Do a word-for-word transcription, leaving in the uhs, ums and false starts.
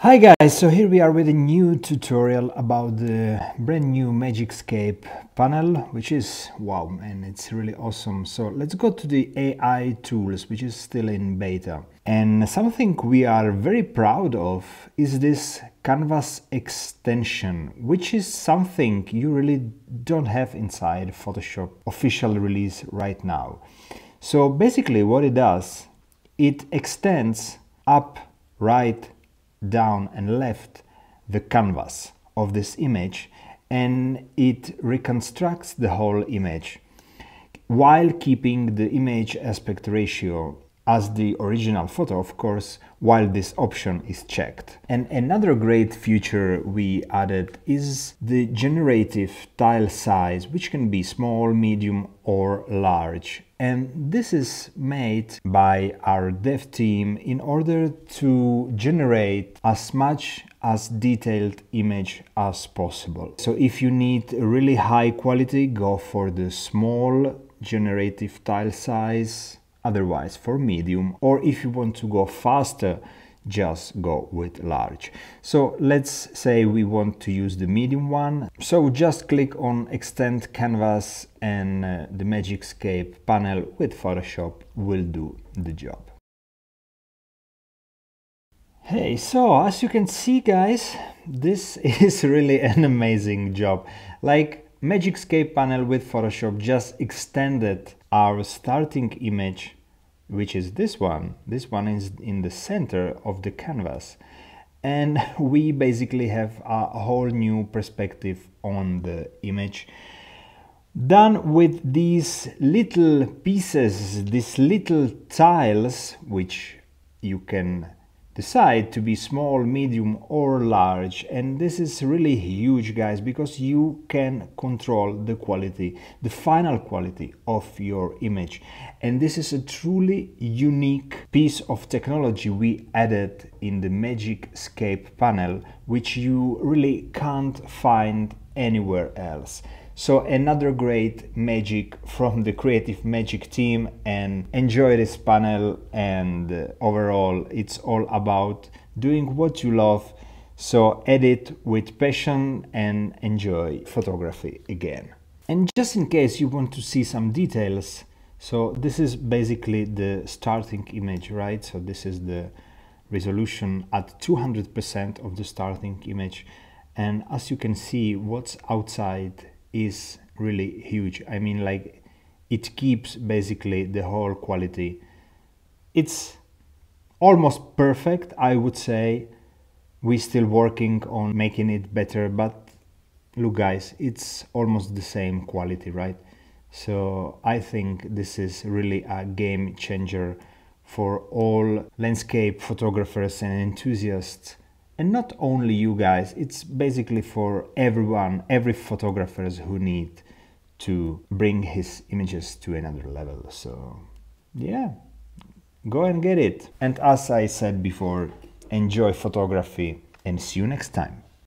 Hi guys, so here we are with a new tutorial about the brand new Magic Scape panel, which is wow, and it's really awesome. So let's go to the A I tools, which is still in beta. And something we are very proud of is this Canvas extension, which is something you really don't have inside Photoshop official release right now. So basically what it does, it extends up, right, down and left the canvas of this image, and it reconstructs the whole image while keeping the image aspect ratio as the original photo, of course, while this option is checked. And another great feature we added is the generative tile size, which can be small, medium or large. And this is made by our dev team in order to generate as much as detailed image as possible. So if you need really high quality, go for the small generative tile size, otherwise for medium, or if you want to go faster, just go with large. So let's say we want to use the medium one. So just click on Extend Canvas and uh, the Magic Scape panel with Photoshop will do the job. Hey, so as you can see guys, this is really an amazing job. Like, Magic Scape panel with Photoshop just extended our starting image, which is this one. This one is in the center of the canvas. And we basically have a whole new perspective on the image. Done with these little pieces, these little tiles, which you can decide to be small, medium or large. And this is really huge guys, because you can control the quality, the final quality of your image. And this is a truly unique piece of technology we added in the Magic Scape panel, which you really can't find anywhere else. So another great magic from the Creative Magic team, and enjoy this panel. And overall, it's all about doing what you love. So edit with passion and enjoy photography again. And just in case you want to see some details, so this is basically the starting image, right? So this is the resolution at two hundred percent of the starting image. And as you can see, what's outside is really huge. I mean, like, it keeps basically the whole quality. It's almost perfect, I would say. We're still working on making it better, but look guys, it's almost the same quality, right? So I think this is really a game changer for all landscape photographers and enthusiasts. And not only you guys, it's basically for everyone, every photographers who need to bring his images to another level. So yeah, go and get it. And as I said before, enjoy photography and see you next time.